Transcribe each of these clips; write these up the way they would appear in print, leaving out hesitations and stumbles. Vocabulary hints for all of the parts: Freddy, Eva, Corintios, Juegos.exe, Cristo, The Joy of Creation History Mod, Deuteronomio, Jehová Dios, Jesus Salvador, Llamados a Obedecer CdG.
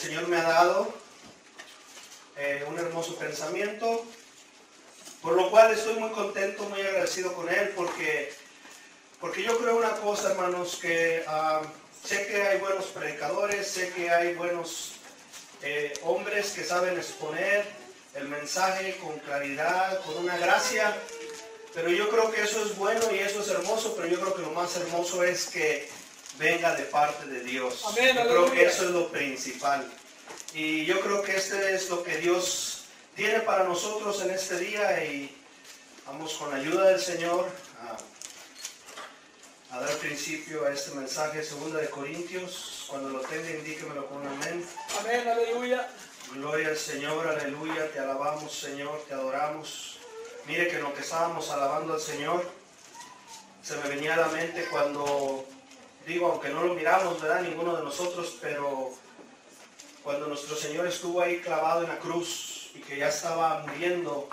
El Señor me ha dado un hermoso pensamiento, por lo cual estoy muy contento, muy agradecido con Él, porque yo creo una cosa, hermanos, que sé que hay buenos predicadores, sé que hay buenos hombres que saben exponer el mensaje con claridad, con una gracia, pero yo creo que eso es bueno y eso es hermoso, pero yo creo que lo más hermoso es que venga de parte de Dios. Amén, yo creo que eso es lo principal. Y yo creo que este es lo que Dios tiene para nosotros en este día, y vamos con la ayuda del Señor a dar principio a este mensaje, 2 de Corintios. Cuando lo tenga, indíquemelo con un amén. Amén, aleluya. Gloria al Señor, aleluya. Te alabamos, Señor, te adoramos. Mire que en lo que estábamos alabando al Señor, se me venía a la mente cuando, digo, aunque no lo miramos, ¿verdad?, ninguno de nosotros, pero cuando nuestro Señor estuvo ahí clavado en la cruz y que ya estaba muriendo,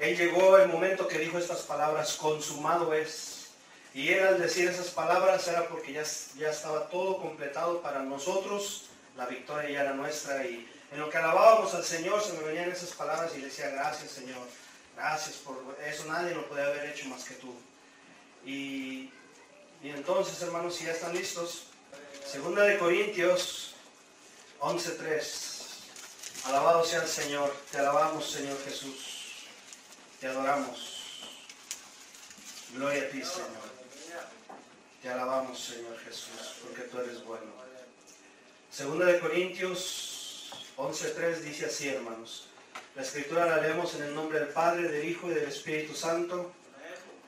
Él llegó el momento que dijo estas palabras: consumado es. Y Él, al decir esas palabras, era porque ya estaba todo completado para nosotros, la victoria ya era nuestra. Y en lo que alabábamos al Señor, se me venían esas palabras y le decía: gracias, Señor, gracias por eso, nadie lo podía haber hecho más que tú. Y entonces, hermanos, si ya están listos, 2 de Corintios 11:3. Alabado sea el Señor, te alabamos, Señor Jesús, te adoramos. Gloria a ti, Señor. Te alabamos, Señor Jesús, porque tú eres bueno. 2 de Corintios 11:3 dice así, hermanos. La Escritura la leemos en el nombre del Padre, del Hijo y del Espíritu Santo.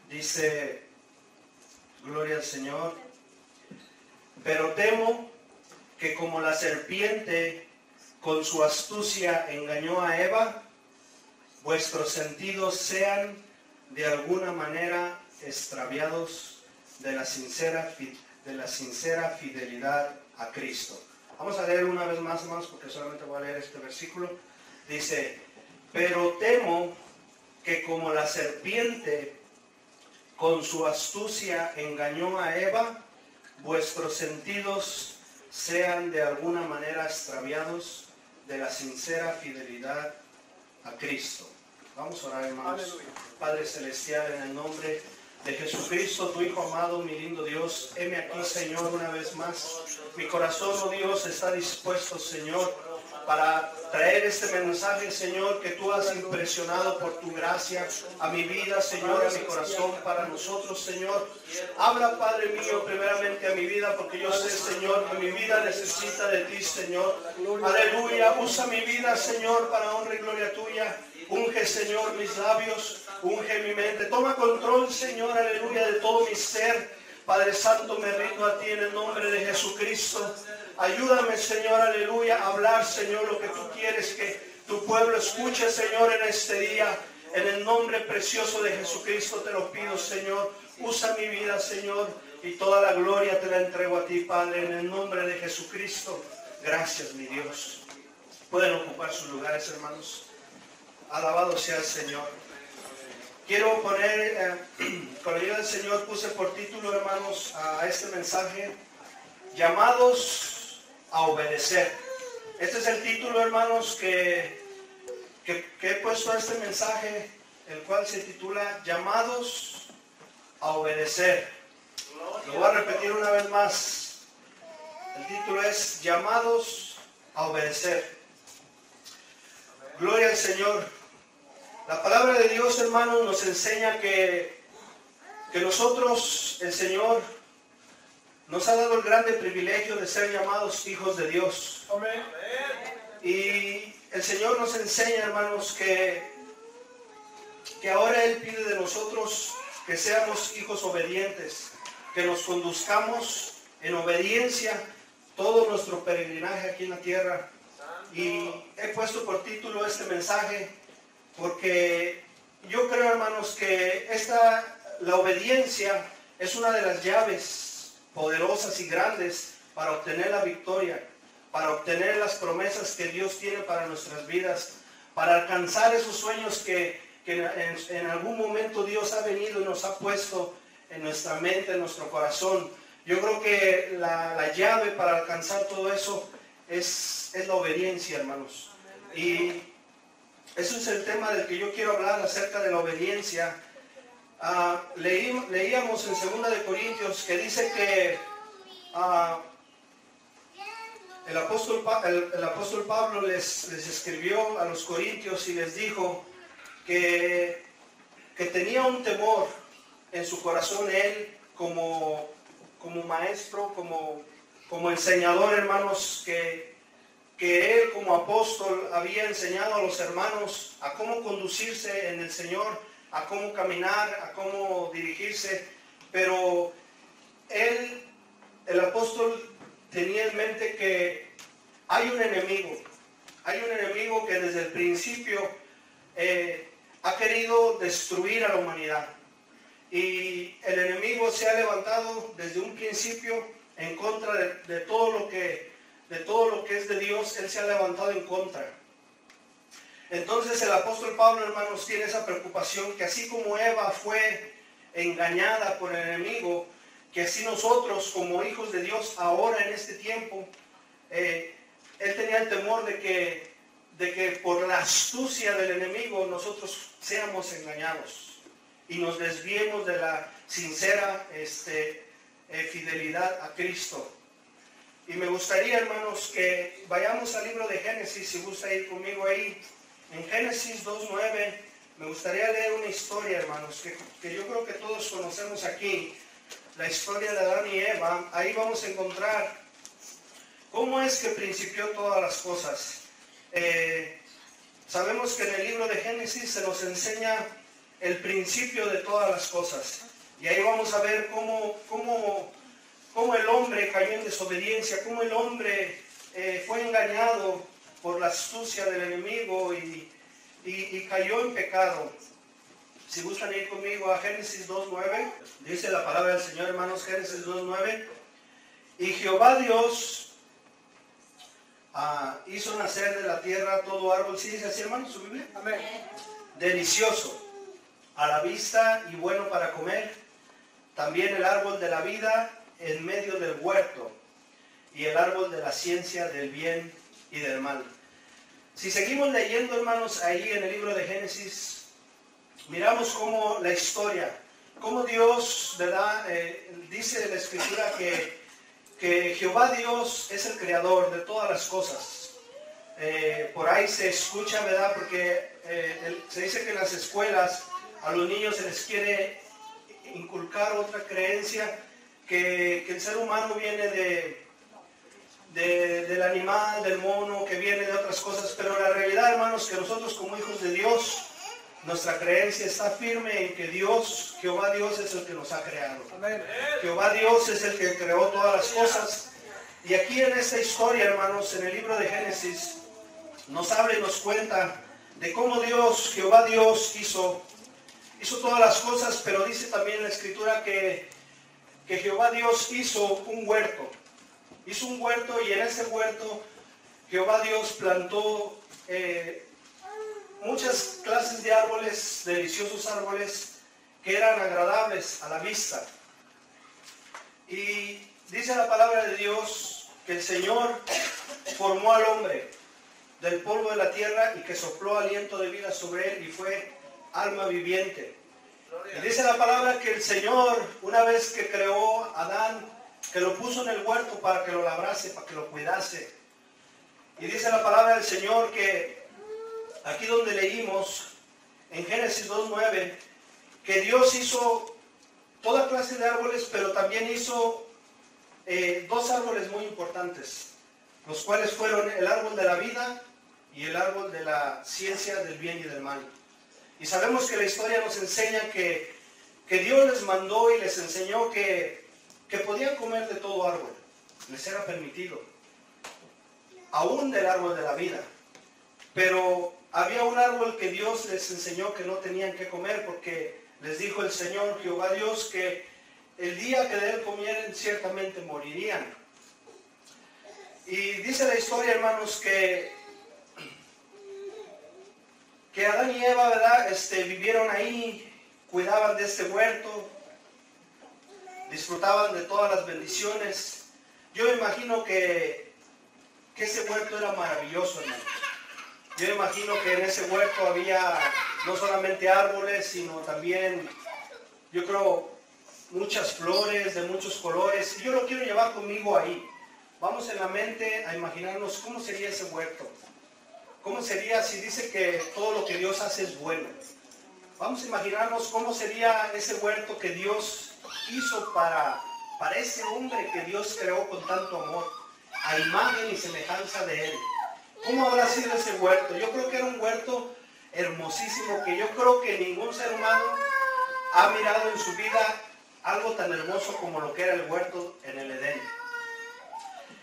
Dice, gloria al Señor. Pero temo que como la serpiente con su astucia engañó a Eva, vuestros sentidos sean de alguna manera extraviados de la sincera fidelidad a Cristo. Vamos a leer una vez más, porque solamente voy a leer este versículo. Dice: pero temo que como la serpiente con su astucia engañó a Eva, vuestros sentidos sean de alguna manera extraviados de la sincera fidelidad a Cristo. Vamos a orar, hermanos. Aleluya. Padre Celestial, en el nombre de Jesucristo, tu Hijo amado, mi lindo Dios, heme aquí, Señor, una vez más. Mi corazón, oh Dios, está dispuesto, Señor, para traer este mensaje, Señor, que tú has impresionado por tu gracia a mi vida, Señor, a mi corazón, para nosotros, Señor. Habla, Padre mío, primeramente a mi vida, porque yo sé, Señor, que mi vida necesita de ti, Señor. Aleluya, usa mi vida, Señor, para honra y gloria tuya. Unge, Señor, mis labios, unge mi mente. Toma control, Señor, aleluya, de todo mi ser. Padre Santo, me rindo a ti en el nombre de Jesucristo. Ayúdame, Señor, aleluya, a hablar, Señor, lo que tú quieres que tu pueblo escuche, Señor, en este día. En el nombre precioso de Jesucristo te lo pido, Señor. Usa mi vida, Señor, y toda la gloria te la entrego a ti, Padre, en el nombre de Jesucristo. Gracias, mi Dios. Pueden ocupar sus lugares, hermanos. Alabado sea el Señor. Quiero poner, con la ayuda del Señor, puse por título, hermanos, a este mensaje: Llamados a obedecer. Este es el título, hermanos, que he puesto a este mensaje, el cual se titula Llamados a obedecer. Lo voy a repetir una vez más. El título es Llamados a obedecer. Gloria al Señor. La palabra de Dios, hermanos, nos enseña que nosotros, el Señor, nos ha dado el grande privilegio de ser llamados hijos de Dios. Amén. Y el Señor nos enseña, hermanos, que ahora Él pide de nosotros que seamos hijos obedientes, que nos conduzcamos en obediencia todo nuestro peregrinaje aquí en la tierra. Y he puesto por título este mensaje porque yo creo, hermanos, que la obediencia es una de las llaves poderosas y grandes para obtener la victoria, para obtener las promesas que Dios tiene para nuestras vidas, para alcanzar esos sueños que en algún momento Dios ha venido y nos ha puesto en nuestra mente, en nuestro corazón. Yo creo que la llave para alcanzar todo eso es la obediencia, hermanos. Y eso es el tema del que yo quiero hablar, acerca de la obediencia. Leíamos en 2 de Corintios que dice que el apóstol Pablo les escribió a los corintios y les dijo que tenía un temor en su corazón él como maestro, como enseñador, hermanos, que él como apóstol había enseñado a los hermanos a cómo conducirse en el Señor, a cómo caminar, a cómo dirigirse, pero él, el apóstol, tenía en mente que hay un enemigo que desde el principio ha querido destruir a la humanidad, y el enemigo se ha levantado desde un principio en contra de todo lo que es de Dios. Él se ha levantado en contra. Entonces el apóstol Pablo, hermanos, tiene esa preocupación que así como Eva fue engañada por el enemigo, que así nosotros como hijos de Dios ahora en este tiempo, él tenía el temor de que por la astucia del enemigo nosotros seamos engañados y nos desviemos de la sincera fidelidad a Cristo. Y me gustaría, hermanos, que vayamos al libro de Génesis, si gusta ir conmigo ahí. En Génesis 2:9 me gustaría leer una historia, hermanos, que yo creo que todos conocemos aquí. La historia de Adán y Eva. Ahí vamos a encontrar cómo es que principió todas las cosas. Sabemos que en el libro de Génesis se nos enseña el principio de todas las cosas, y ahí vamos a ver cómo el hombre cayó en desobediencia, cómo el hombre fue engañado por la astucia del enemigo y cayó en pecado. Si gustan ir conmigo a Génesis 2:9, dice la palabra del Señor, hermanos, Génesis 2:9. Y Jehová Dios hizo nacer de la tierra todo árbol, ¿sí dice así, hermanos, su Biblia? Amén. Delicioso a la vista y bueno para comer, también el árbol de la vida en medio del huerto, y el árbol de la ciencia del bien y del mal. Si seguimos leyendo, hermanos, ahí en el libro de Génesis, miramos cómo la historia, cómo Dios, ¿verdad? Dice la Escritura que Jehová Dios es el creador de todas las cosas. Por ahí se escucha, ¿verdad? Porque se dice que en las escuelas a los niños se les quiere inculcar otra creencia, que el ser humano viene del animal, del mono, que viene de otras cosas. Pero la realidad, hermanos, que nosotros como hijos de Dios, nuestra creencia está firme en que Dios, Jehová Dios, es el que nos ha creado. Amén. Jehová Dios es el que creó todas las cosas. Y aquí en esta historia, hermanos, en el libro de Génesis, nos habla y nos cuenta de cómo Dios, Jehová Dios, hizo todas las cosas, pero dice también en la Escritura que Jehová Dios hizo un huerto, y en ese huerto Jehová Dios plantó muchas clases de árboles, deliciosos árboles, que eran agradables a la vista. Y dice la palabra de Dios que el Señor formó al hombre del polvo de la tierra y que sopló aliento de vida sobre él y fue alma viviente. Y dice la palabra que el Señor, una vez que creó a Adán, que lo puso en el huerto para que lo labrase, para que lo cuidase. Y dice la palabra del Señor que aquí donde leímos, en Génesis 2:9, que Dios hizo toda clase de árboles, pero también hizo dos árboles muy importantes, los cuales fueron el árbol de la vida y el árbol de la ciencia del bien y del mal. Y sabemos que la historia nos enseña que Dios les mandó y les enseñó que podían comer de todo árbol, les era permitido, aún del árbol de la vida. Pero había un árbol que Dios les enseñó que no tenían que comer, porque les dijo el Señor, Jehová Dios, que el día que de él comieran ciertamente morirían. Y dice la historia, hermanos, que Adán y Eva, ¿verdad? Vivieron ahí, cuidaban de este huerto, disfrutaban de todas las bendiciones. Yo imagino que que ese huerto era maravilloso, hermano. Yo me imagino que en ese huerto había no solamente árboles, sino también, yo creo, muchas flores de muchos colores. Y yo lo quiero llevar conmigo ahí. Vamos en la mente a imaginarnos cómo sería ese huerto. ¿Cómo sería si dice que todo lo que Dios hace es bueno? Vamos a imaginarnos cómo sería ese huerto que Dios hizo para ese hombre que Dios creó con tanto amor, a imagen y semejanza de Él. ¿Cómo habrá sido ese huerto? Yo creo que era un huerto hermosísimo, que yo creo que ningún ser humano ha mirado en su vida algo tan hermoso como lo que era el huerto en el Edén.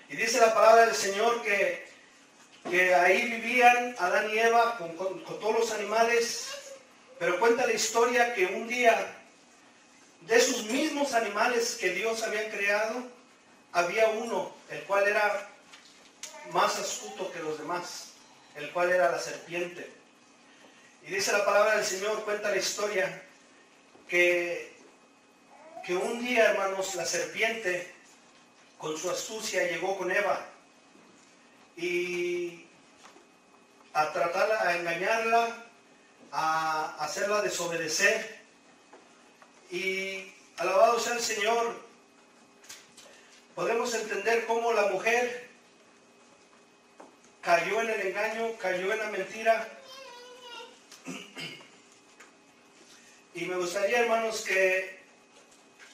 Y dice la palabra del Señor que ahí vivían Adán y Eva con todos los animales, pero cuenta la historia que un día, de esos mismos animales que Dios había creado, había uno, el cual era más astuto que los demás, el cual era la serpiente. Y dice la palabra del Señor, cuenta la historia, que un día, hermanos, la serpiente, con su astucia, llegó con Eva, y a tratarla, a engañarla, a hacerla desobedecer. Y alabado sea el Señor, podemos entender cómo la mujer cayó en el engaño, cayó en la mentira. Y me gustaría, hermanos, que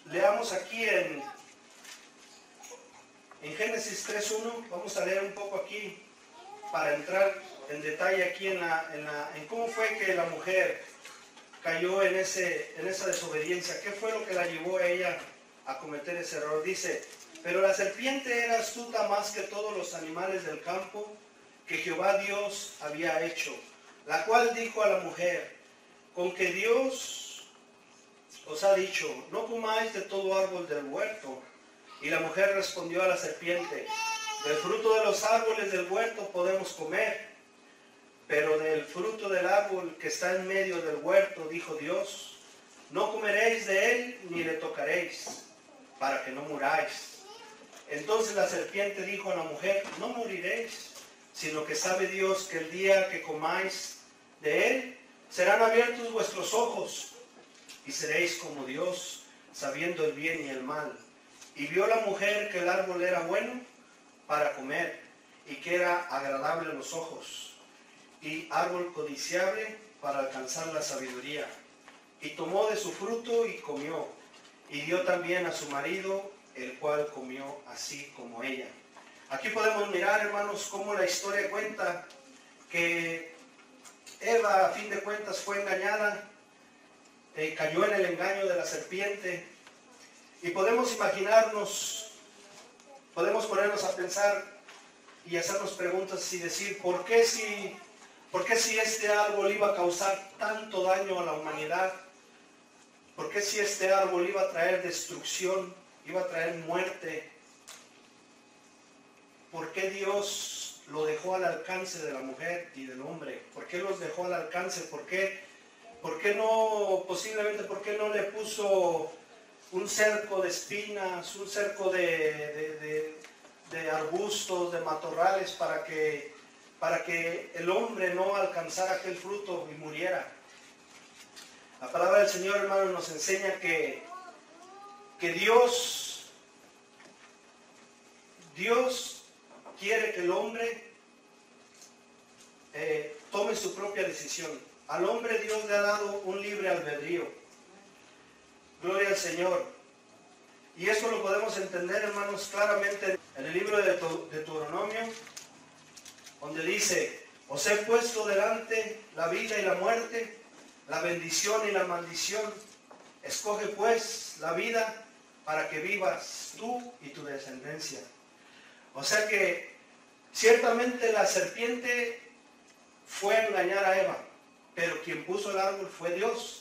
leamos aquí en Génesis 3.1, vamos a leer un poco aquí para entrar en detalle aquí en cómo fue que la mujer cayó en esa desobediencia. ¿Qué fue lo que la llevó a ella a cometer ese error? Dice, pero la serpiente era astuta más que todos los animales del campo que Jehová Dios había hecho, la cual dijo a la mujer, con que Dios os ha dicho, no comáis de todo árbol del huerto. Y la mujer respondió a la serpiente, del fruto de los árboles del huerto podemos comer, pero del fruto del árbol que está en medio del huerto, dijo Dios, no comeréis de él ni le tocaréis, para que no muráis. Entonces la serpiente dijo a la mujer, no moriréis, sino que sabe Dios que el día que comáis de él, serán abiertos vuestros ojos, y seréis como Dios, sabiendo el bien y el mal. Y vio la mujer que el árbol era bueno para comer, y que era agradable a los ojos, y árbol codiciable para alcanzar la sabiduría. Y tomó de su fruto y comió, y dio también a su marido, el cual comió así como ella. Aquí podemos mirar, hermanos, cómo la historia cuenta que Eva, a fin de cuentas, fue engañada, cayó en el engaño de la serpiente. Y podemos imaginarnos, podemos ponernos a pensar y hacernos preguntas y decir, ¿por qué si este árbol iba a causar tanto daño a la humanidad? ¿Por qué si este árbol iba a traer destrucción, iba a traer muerte? ¿Por qué Dios lo dejó al alcance de la mujer y del hombre? ¿Por qué los dejó al alcance? ¿Por qué no le puso un cerco de espinas, un cerco de arbustos, de matorrales, para que el hombre no alcanzara aquel fruto y muriera? La palabra del Señor, hermano, nos enseña que Dios quiere que el hombre tome su propia decisión. Al hombre Dios le ha dado un libre albedrío. Gloria al Señor. Y eso lo podemos entender, hermanos, claramente en el libro de Deuteronomio, donde dice, os he puesto delante la vida y la muerte, la bendición y la maldición. Escoge pues la vida para que vivas tú y tu descendencia. O sea que ciertamente la serpiente fue a engañar a Eva, pero quien puso el árbol fue Dios.